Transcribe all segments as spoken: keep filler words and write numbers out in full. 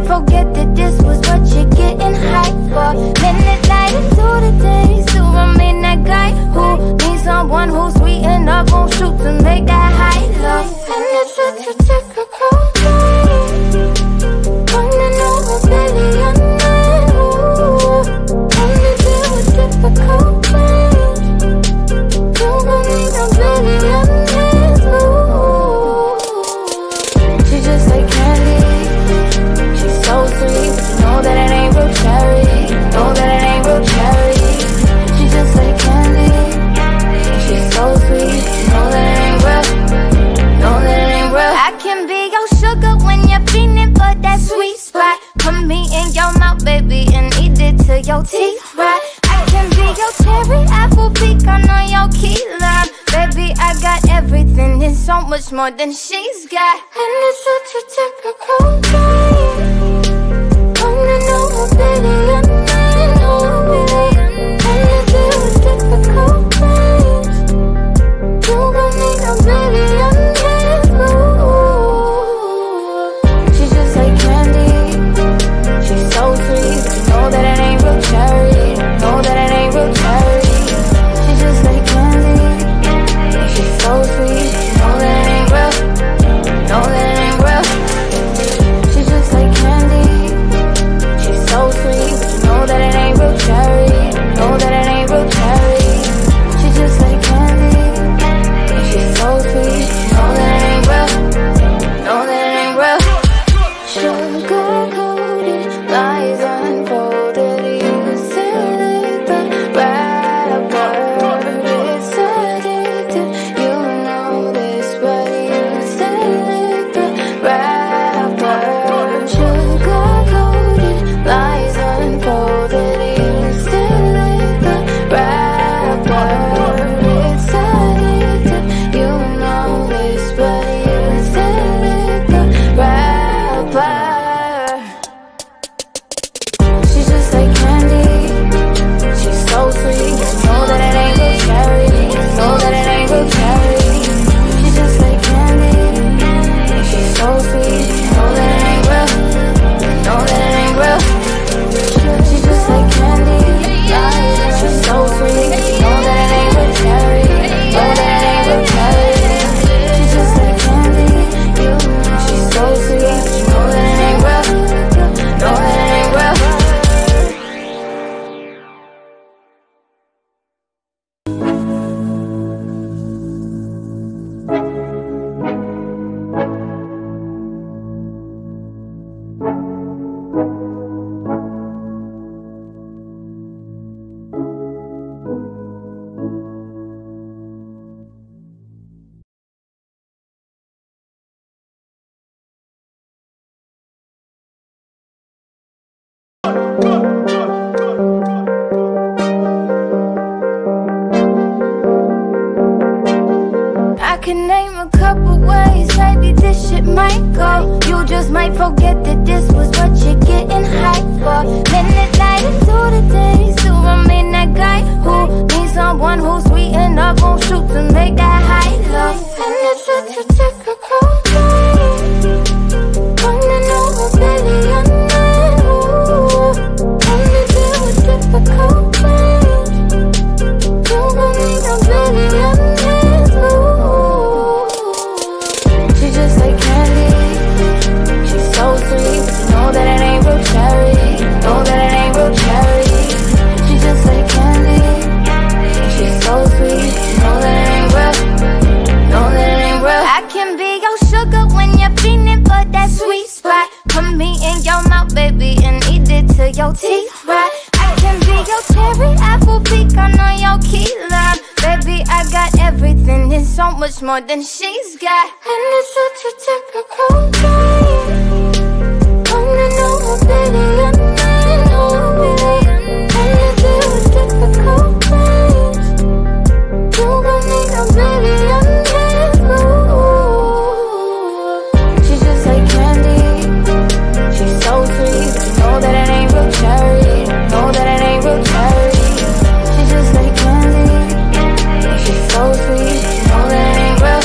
might forget that this was what you're getting hyped for. Minute night into the day, so I'm in that guy who needs someone who's sweet enough, won't shoot to make that high love. And it's just a typical day, wanna know what's really on me. And the day was difficult, you gon' need I'm really on me. She just like candy, she's so sweet, but you know that it ain't real cherry. Know that it ain't real cherry. She just like candy, she's so sweet, you know that it ain't real. Know that it ain't real. I can be your sugar when you're feeling for that sweet spot. Put me in your mouth, baby, and eat it till your teeth rot. I can be your cherry apple pecan on your key lime. Baby, I got everything and so much more than she's got. And it's such a typical day, wanna know what really I need. And if it was difficult days, you gon' need I'm really on you. She's just like candy, she's so sweet, but you know that it ain't real cherry. Know that it ain't real cherry. She's just like candy, she's so sweet, you know that it ain't real. Know that it ain't real. She's just like candy, she's so sweet, but you know that it ain't real cherry. Know that it ain't real cherry. She's just like candy, she's so sweet, you know that it ain't real. Know that it ain't real. Sugar-coated lies unfolded, you say that the right word is addicted. You know this, but you say that the right word. Sugar-coated lies unfolded, you say that the right word is addicted. You know this, but you say that the right word. She's just like candy, she's so sweet, you know that it ain't real cherry. Know that it ain't real cherry. She's just like candy, she's so sweet, you know that it ain't real. Know that it ain't real. She's just like candy, she's so sweet, you know that it ain't real cherry. Know that it ain't real cherry. She's just like candy, she's so sweet, you know that it ain't real. Know that it ain't real. I can name a couple ways, maybe this shit might go. You just might forget that this was what you're getting hyped for. Minute night into the day, so I'm in that guy who needs someone who's sweet enough, won't shoot to make that high love. And it's just a typical day, wanna know what's really on me. And the day was difficult days, you gon' need I'm really on me. Know that it ain't real cherry. Know that it ain't real cherry. She's just like candy, she's so sweet. Know that it ain't real. Know that it ain't real. I can be your sugar when you're feeling for that sweet spot. Put me in your mouth, baby, and eat it till your teeth rot. I can be your cherry apple pecan on your key lime. Baby, I got everything and so much more than she's got. And it's such a typical day. Really on me, really on me. And if it was difficult days, you gon' need I'm really on you. She's just like candy, she's so sweet, but you know that it ain't real cherry. Know that it ain't real cherry. She's just like candy, she's so sweet, but you know that it ain't real.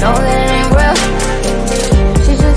Know that it ain't real. She's just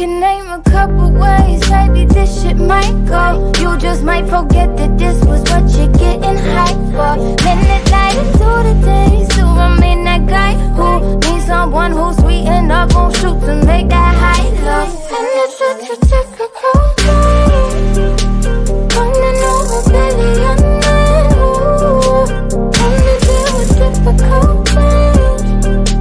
can name a couple ways maybe this shit might go. You just might forget that this was what you're getting hyped for. Minute later through the days, so I mean that guy who needs someone who's sweet enough won't shoot to make that high love. And it's just a typical thing, wanna know a million men who only deal with difficult things.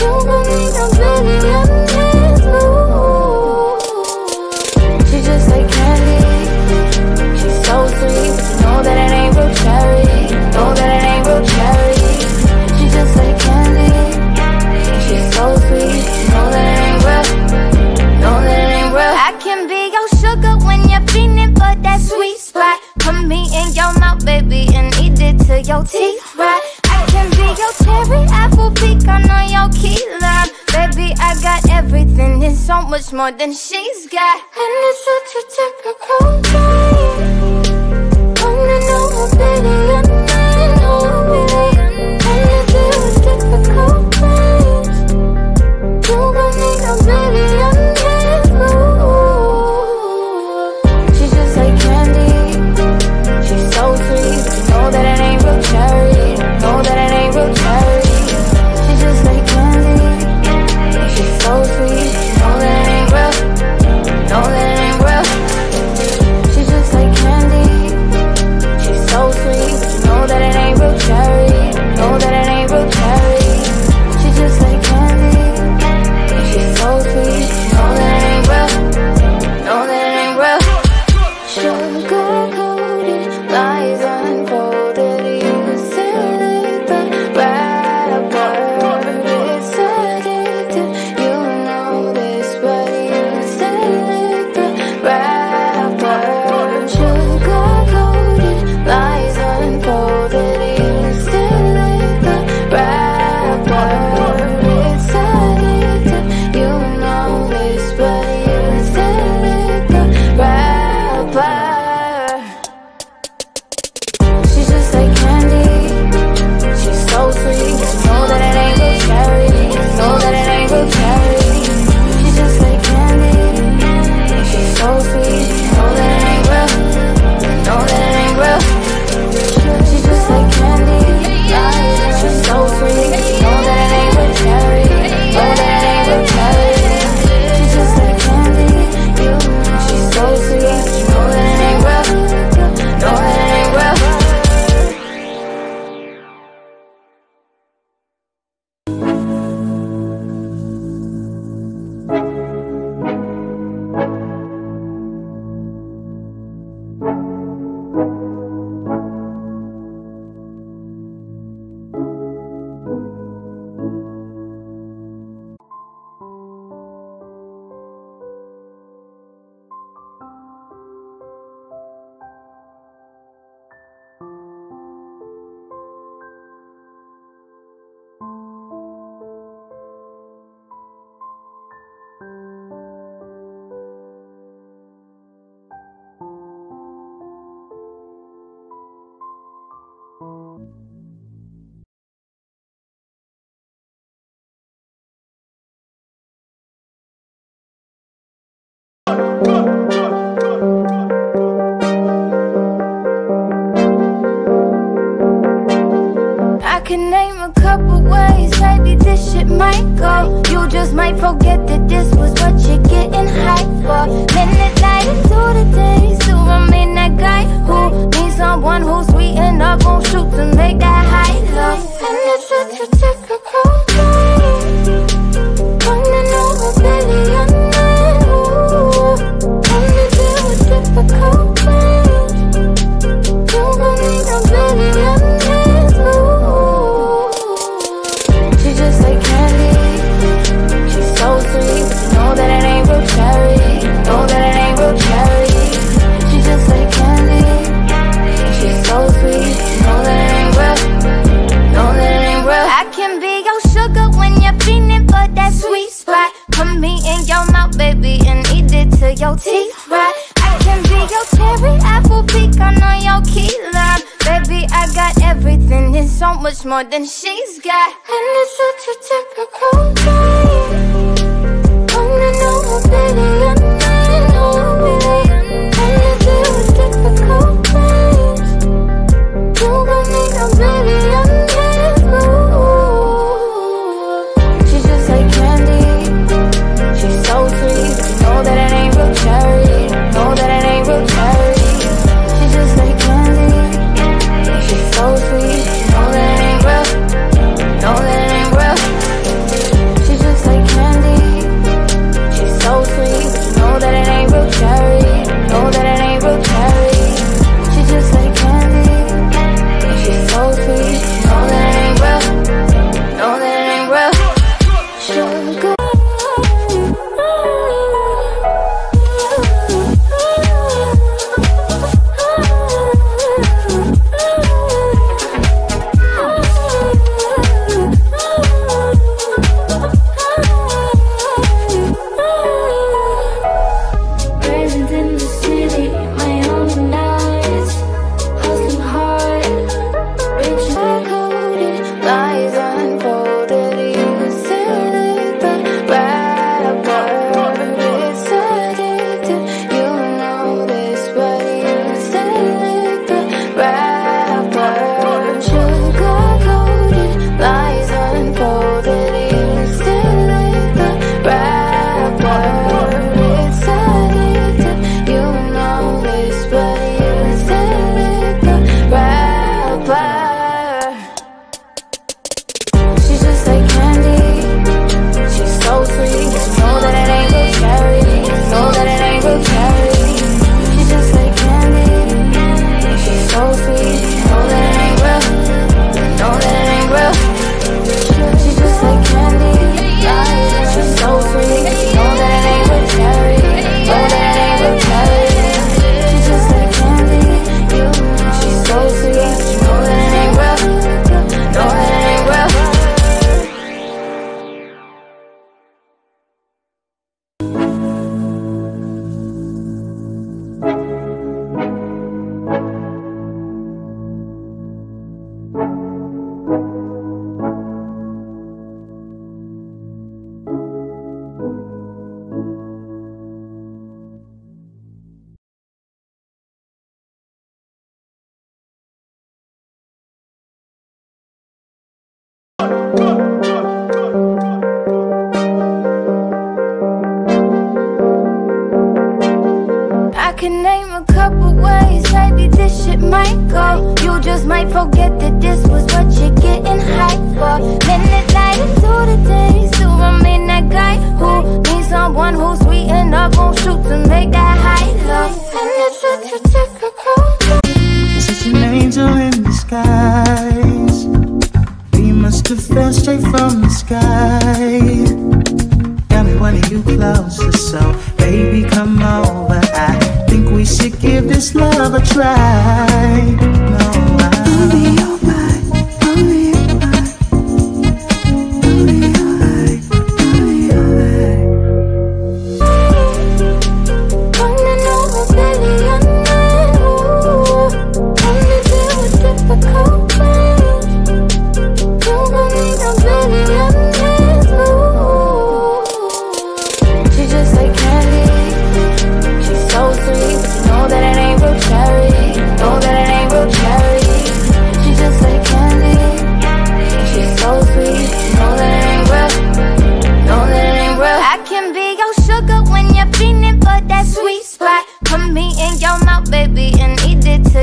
You gon' need a million men who. She just like candy, she's so sweet. Know that it ain't real cherry, know that it ain't real cherry. She just like candy, she's so sweet. Know that it ain't real, know that it ain't real. I can be your sugar when you're feeling for that sweet spot. Put me in your mouth, baby, and eat it till your teeth rot. I can be your cherry apple pecan on your key lime. Baby, I got everything, it's so much more than she's got. And it's such a typical thing, wanna know a million men who only deal with difficult things. You gon' need a million men who. She's just like candy, she's so sweet. Know that it ain't real cherry, know that it ain't real cherry. She's just like candy, she's so sweet. Know that it ain't real, know that it ain't real. She's just like candy, she's so sweet. Know that it ain't real cherry, know that it ain't real cherry. She's just like candy, she's so sweet. Know that it ain't real, know that it ain't real. Sugar coated lies unfolded. You say the right word, it's addictive. You know this, but you say the right word. Sugar coated lies unfolded. You say the right word, it's addictive. You know this, but you say the right word. She's just like candy, she's so sweet. Know that it ain't real cherry, know that it ain't real cherry. She's just like candy, she's so sweet. Know that it ain't real, know that it ain't real. She's just like candy, she's so sweet. Know that it ain't real cherry, know that it ain't real cherry. She's just like candy, she's so sweet. Know that it ain't real, know that it ain't real. Can name a couple ways maybe this shit might go. You just might forget that this was what you're getting hyped for. Minute later through the days, so I mean that guy who needs someone who's sweet enough won't shoot to make that high love. And it's such a typical thing, wanna know a million men who only deal with difficult things. You gon' need a million men who. She's just like candy, she's so sweet. Know that it ain't real cherry, know that it ain't real cherry. She's just like candy, she's so sweet. Know that it ain't real, know that it ain't real. I can be your sugar when you're feeling for that sweet spot. Put me in your mouth, baby, and eat it till your teeth rot. I can be your cherry apple pecan on your key lime. Baby, I got everything, it's so much more than she's got. And it's such a typical thing, wanna know a million. can name a couple ways maybe this shit might go. You just might forget that this was what you're getting hyped for. Minute night to the day, so I'm in that guy who needs someone who's sweet enough, won't shoot to make that high love. And it's such a typical, such an angel in disguise. We must have fell straight from the sky. Tell me when are you closer, so baby come over. I think we should give this love a try. No, I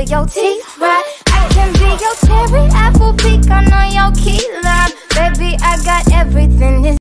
your teeth.